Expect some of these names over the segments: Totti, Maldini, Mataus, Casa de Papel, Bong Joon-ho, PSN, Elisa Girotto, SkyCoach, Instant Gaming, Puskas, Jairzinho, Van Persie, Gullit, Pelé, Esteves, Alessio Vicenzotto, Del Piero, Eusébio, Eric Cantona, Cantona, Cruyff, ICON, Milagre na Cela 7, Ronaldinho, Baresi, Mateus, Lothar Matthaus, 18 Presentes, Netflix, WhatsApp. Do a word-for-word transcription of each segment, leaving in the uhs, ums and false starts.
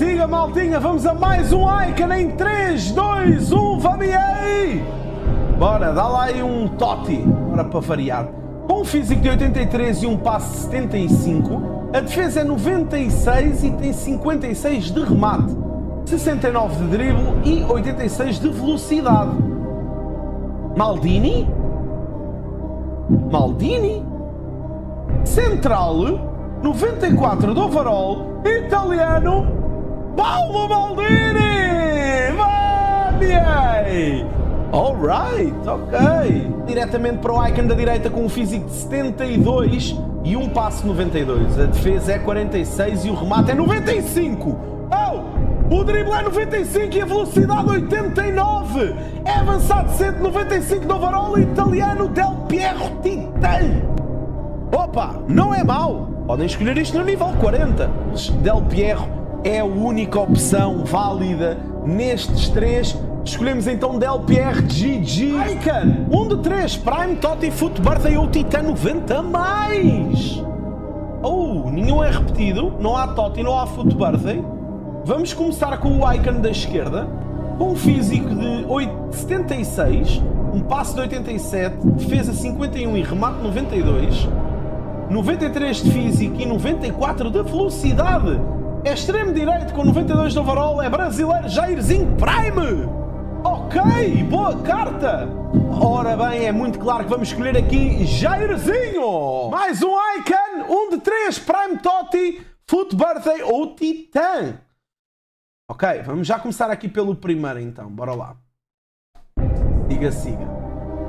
Maltinha, maltinha, vamos a mais um Icon em três, dois, um, vamos aí! Bora, dá lá aí um Totti, bora para variar. Com um físico de oitenta e três e um passe setenta e cinco, a defesa é noventa e seis e tem cinquenta e seis de remate, sessenta e nove de drible e oitenta e seis de velocidade. Maldini? Maldini? Central? noventa e quatro do overall, italiano, Paulo Maldini! Vamos! Alright, ok. Diretamente para o Icon da direita com um físico de setenta e dois e um passe noventa e dois. A defesa é quarenta e seis e o remate é noventa e cinco. Oh! O drible é noventa e cinco e a velocidade oitenta e nove. É avançado cento e noventa e cinco do overall, italiano, Del Piero, titã. Opa, não é mau. Podem escolher isto no nível quarenta. Del Piero é a única opção válida nestes três. Escolhemos então Del Piero G G. Icon, um de três, Prime, Totti, Foot, Birthday ou Titan noventa mais. Oh, nenhum é repetido. Não há Totti, não há Foot, Birthday. Vamos começar com o Icon da esquerda. Com um físico de setenta e seis, um passe de oitenta e sete, defesa cinquenta e um e remate noventa e dois. noventa e três de físico e noventa e quatro de velocidade. É extremo direito com noventa e dois de overall. É brasileiro, Jairzinho Prime. Ok, boa carta. Ora bem, é muito claro que vamos escolher aqui Jairzinho. Mais um Icon, um de três, Prime, Totti, Foot, Birthday ou Titã. Ok, vamos já começar aqui pelo primeiro então. Bora lá. Siga, siga.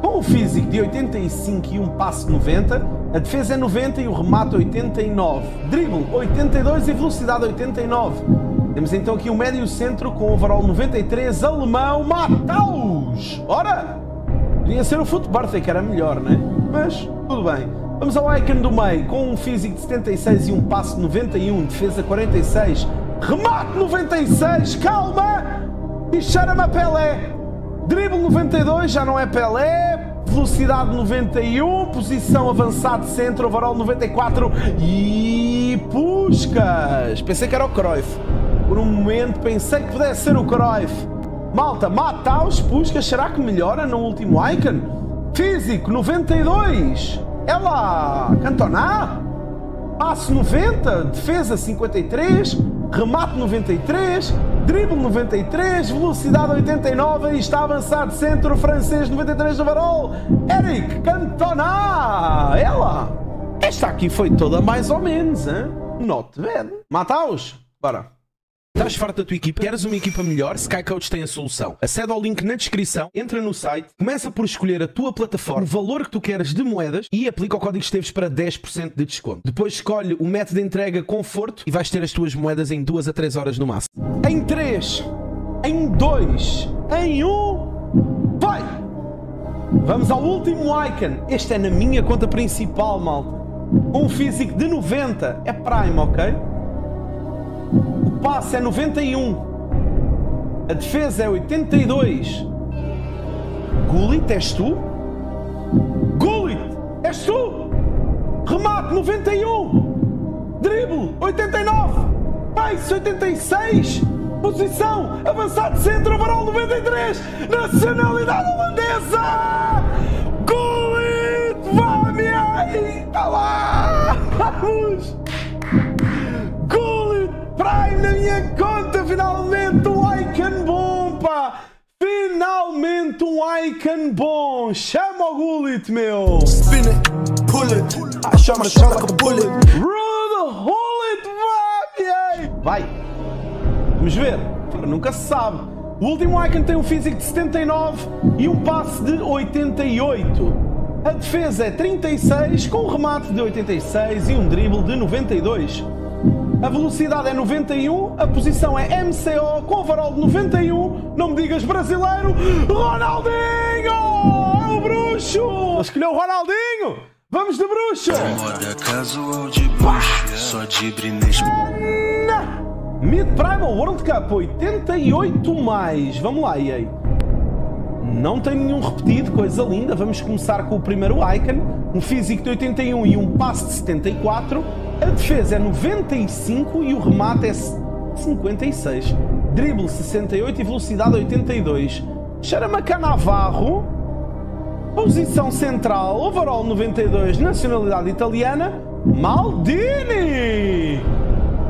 Com o físico de oitenta e cinco e um passe noventa, a defesa é noventa e o remate oitenta e nove, drible oitenta e dois e velocidade oitenta e nove. Temos então aqui o médio centro com o overall noventa e três, alemão, Mataus! Ora! Podia ser o Foot Birthday, que era melhor, né? Mas tudo bem. Vamos ao Icon do meio, com um físico de setenta e seis e um passe noventa e um, defesa quarenta e seis, remate noventa e seis, calma! E chama Pelé! Drible noventa e dois, já não é Pelé, velocidade noventa e um, posição avançado centro, overall noventa e quatro e Puskas. Pensei que era o Cruyff, por um momento pensei que pudesse ser o Cruyff. Malta, mata os Puskas, será que melhora no último Icon? Físico noventa e dois, é lá, Cantona, passe noventa, defesa cinquenta e três, remate noventa e três, drible noventa e três, velocidade oitenta e nove e está avançado centro francês noventa e três de overall, Eric Cantona. Ela! Esta aqui foi toda mais ou menos, hein? Not bad. Mataus, bora! Estás farto da tua equipa? Queres uma equipa melhor? SkyCoach tem a solução. Acede ao link na descrição, entra no site, começa por escolher a tua plataforma, o valor que tu queres de moedas e aplica o código Esteves para dez por cento de desconto. Depois escolhe o método de entrega conforto e vais ter as tuas moedas em duas a três horas no máximo. Em três, em dois, em um, vai! Vamos ao último Icon. Este é na minha conta principal, malta. Um físico de noventa, é Prime, ok? O passe é noventa e um, a defesa é oitenta e dois. Gullit, és tu? Gullit, és tu? Remate noventa e um, drible oitenta e nove, pace oitenta e seis, posição avançado centro, overall noventa e três, nacionalidade holandesa! Gullit, vá-me aí! Está lá! Vamos! Prime na minha conta, finalmente um Icon bom, pá! Finalmente um Icon bom! Chama o Gullit, meu! Spin it, pull it, I shot my shot like a bullet. Rude, hold it, vai! Vai! Vamos ver, nunca se sabe. O último Icon tem um físico de setenta e nove e um passe de oitenta e oito. A defesa é trinta e seis, com um remate de oitenta e seis e um drible de noventa e dois. A velocidade é noventa e um, a posição é M C O, com overall de noventa e um, não me digas brasileiro, Ronaldinho! É o bruxo! Escolheu o Ronaldinho! Vamos de bruxo! Moda casual de bruxo, só de brinesmo. Mid Primal World Cup, oitenta e oito mais. Vamos lá, E A. Não tem nenhum repetido, coisa linda. Vamos começar com o primeiro Icon. Um físico de oitenta e um e um passe de setenta e quatro. A defesa é noventa e cinco e o remate é cinquenta e seis. Drible sessenta e oito e velocidade oitenta e dois. Xaramacá Navarro. Posição central. Overall noventa e dois. Nacionalidade italiana. Maldini.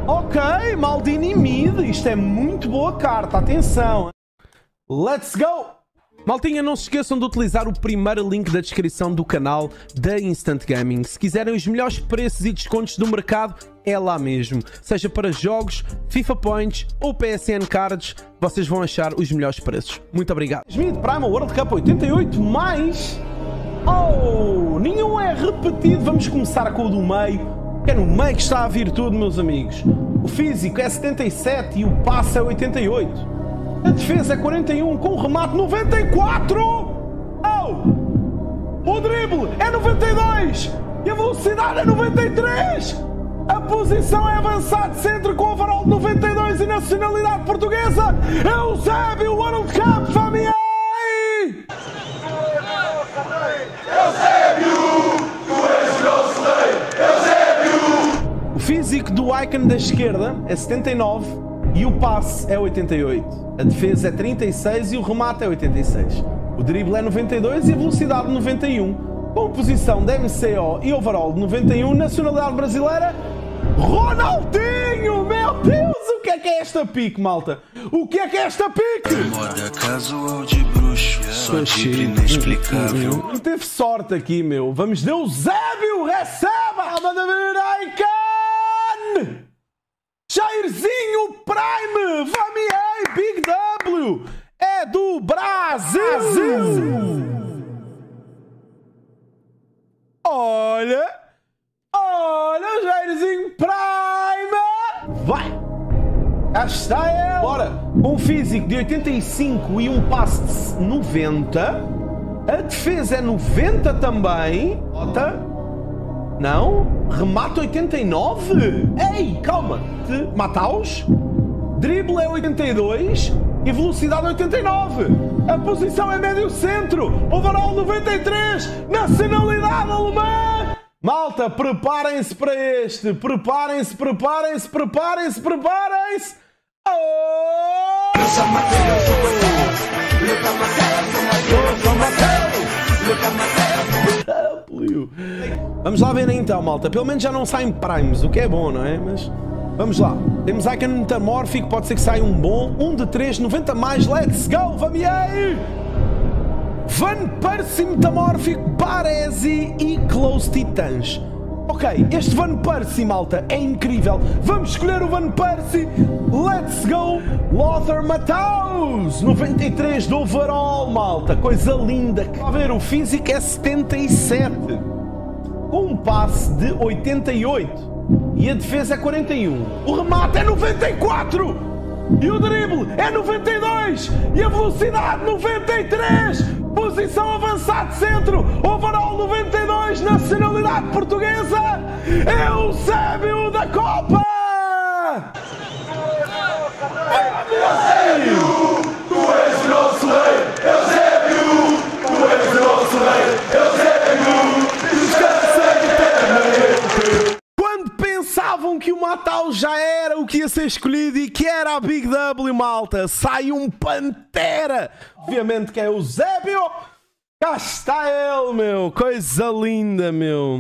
Ok, Maldini mid. Isto é muito boa carta. Atenção. Let's go. Maltinha, não se esqueçam de utilizar o primeiro link da descrição do canal da Instant Gaming. Se quiserem os melhores preços e descontos do mercado, é lá mesmo. Seja para jogos, FIFA Points ou P S N Cards, vocês vão achar os melhores preços. Muito obrigado. Smith Prime World Cup oitenta e oito, mais... Oh, nenhum é repetido. Vamos começar com o do meio. É no meio que está a vir tudo, meus amigos. O físico é setenta e sete e o passe é oitenta e oito. A defesa é quarenta e um, com o remate noventa e quatro! Oh! O drible é noventa e dois! E a velocidade é noventa e três! A posição é avançado centro com o overall de noventa e dois e nacionalidade portuguesa! Eusébio World Cup, família! Eusébio! Tu és nosso rei! Eusébio! O físico do Icon da esquerda é setenta e nove. E o passe é oitenta e oito, a defesa é trinta e seis e o remate é oitenta e seis. O drible é noventa e dois e a velocidade noventa e um. Com posição de M C O e overall de noventa e um, nacionalidade brasileira, Ronaldinho! Meu Deus, o que é que é esta pique, malta? O que é que é esta pique? Moda casual de bruxo, só tipo inexplicável. Não teve sorte aqui, meu. Vamos de Eusébio, receba! A banda Icon! Jairzinho Prime, Vamiei, Big W, é do Brasil! Olha, olha, Jairzinho Prime! Vai! Está ele! Bora! Um físico de oitenta e cinco e um passe de noventa. A defesa é noventa também. Ota. Não? Remate oitenta e nove? Ei, calma! Mataus? Drible é oitenta e dois e velocidade oitenta e nove! A posição é médio centro! Overall noventa e três! Nacionalidade alemã! Malta, preparem-se para este! Preparem-se, preparem-se, preparem-se, preparem-se! Oh! Eu sou Mateus! Eu sou Mateus! Eu sou Mateus! Eu sou Mateus! Vamos lá ver então, malta. Pelo menos já não saem primes, o que é bom, não é? Mas vamos lá. Temos Icon metamórfico, pode ser que saia um bom. Um de três, noventa mais. Let's go, vamos aí! Van Persie metamórfico, Baresi e Close Titans. Ok, este Van Persie, malta, é incrível. Vamos escolher o Van Persie. Let's go, Lothar Matthaus. noventa e três do overall, malta. Coisa linda. A ver, o físico é setenta e sete. Com um passe de oitenta e oito. E a defesa é quarenta e um. O remate é noventa e quatro. E o drible é noventa e dois. E a velocidade noventa e três. Posição avançado centro, overall noventa e dois, nacionalidade portuguesa, Eusébio da Copa! Eusébio, tu és nosso rei! Eusébio, tu és nosso rei! Eusébio, descansa eternamente! Quando pensavam que o Matthaus já era o que ia ser escolhido e que era a Big W, malta, sai um pantera! Obviamente que é o Eusébio. Cá está ele, meu. Coisa linda, meu.